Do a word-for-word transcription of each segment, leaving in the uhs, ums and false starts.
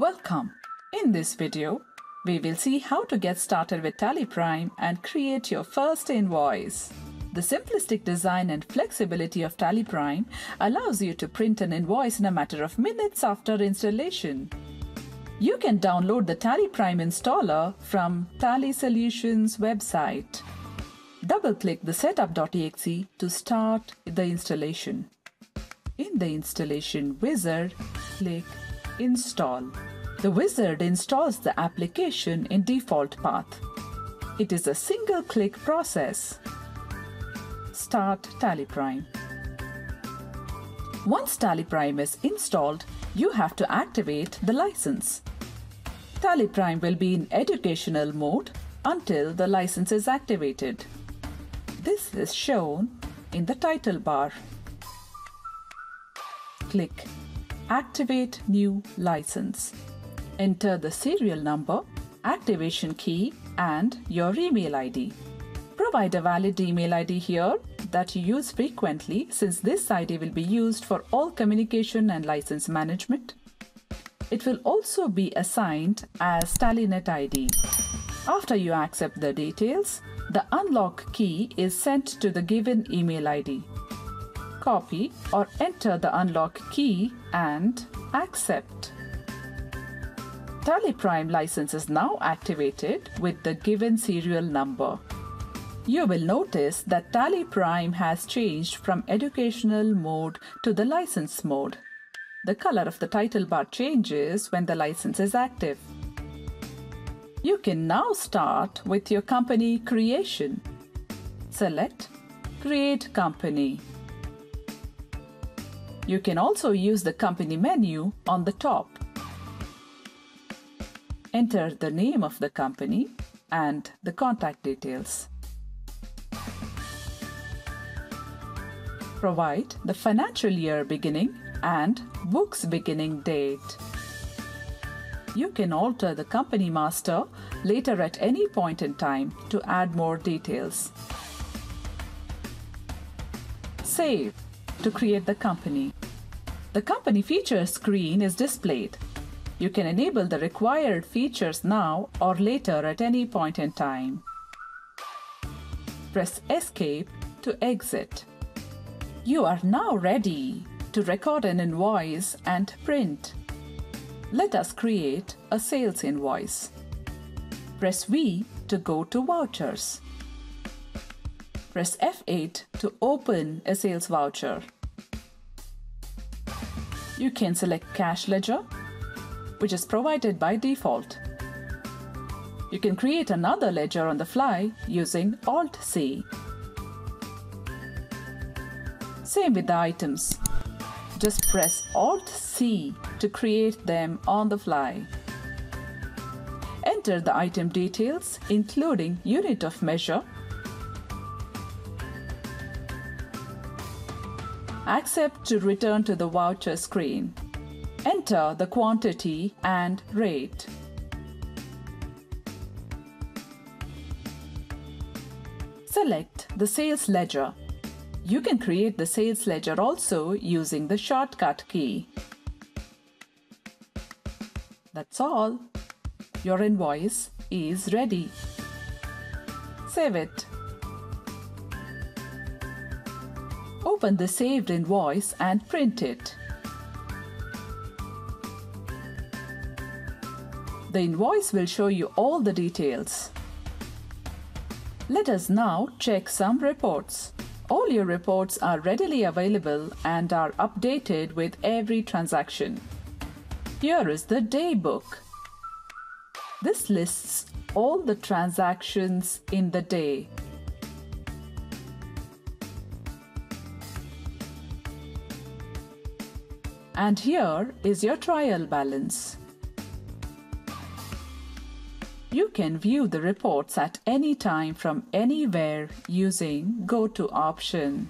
Welcome! In this video, we will see how to get started with Tally Prime and create your first invoice. The simplistic design and flexibility of Tally Prime allows you to print an invoice in a matter of minutes after installation. You can download the Tally Prime installer from Tally Solutions website. Double-click the setup dot E X E to start the installation. In the installation wizard, click Install. The wizard installs the application in default path. It is a single-click process. Start Tally Prime. Once Tally Prime is installed, you have to activate the license. Tally Prime will be in educational mode until the license is activated. This is shown in the title bar. Click Activate New License. Enter the serial number, activation key, and your email I D. Provide a valid email I D here that you use frequently, since this I D will be used for all communication and license management. It will also be assigned as TallyNet I D. After you accept the details, the unlock key is sent to the given email I D. Copy or enter the unlock key and accept. Tally Prime license is now activated with the given serial number. You will notice that Tally Prime has changed from educational mode to the license mode. The color of the title bar changes when the license is active. You can now start with your company creation. Select Create Company. You can also use the company menu on the top. Enter the name of the company and the contact details. Provide the financial year beginning and books beginning date. You can alter the company master later at any point in time to add more details. Save to create the company. The company features screen is displayed. You can enable the required features now or later at any point in time. Press Escape to exit. You are now ready to record an invoice and print. Let us create a sales invoice. Press V to go to Vouchers. Press F eight to open a sales voucher. You can select Cash Ledger, which is provided by default. You can create another ledger on the fly using Alt C. Same with the items. Just press Alt C to create them on the fly. Enter the item details, including unit of measure, accept to return to the voucher screen. Enter the quantity and rate. Select the sales ledger. You can create the sales ledger also using the shortcut key. That's all. Your invoice is ready. Save it. Open the saved invoice and print it. The invoice will show you all the details. Let us now check some reports. All your reports are readily available and are updated with every transaction. Here is the day book. This lists all the transactions in the day. And here is your trial balance. You can view the reports at any time from anywhere using Go To option.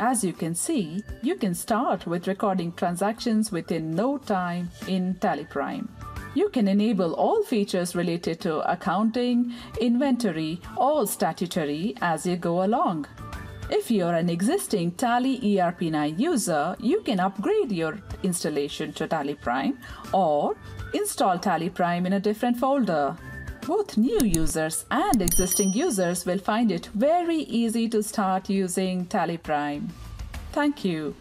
As you can see, you can start with recording transactions within no time in Tally Prime. You can enable all features related to accounting, inventory, or statutory as you go along. If you're an existing Tally E R P nine user, you can upgrade your installation to Tally Prime or install Tally Prime in a different folder. Both new users and existing users will find it very easy to start using Tally Prime. Thank you.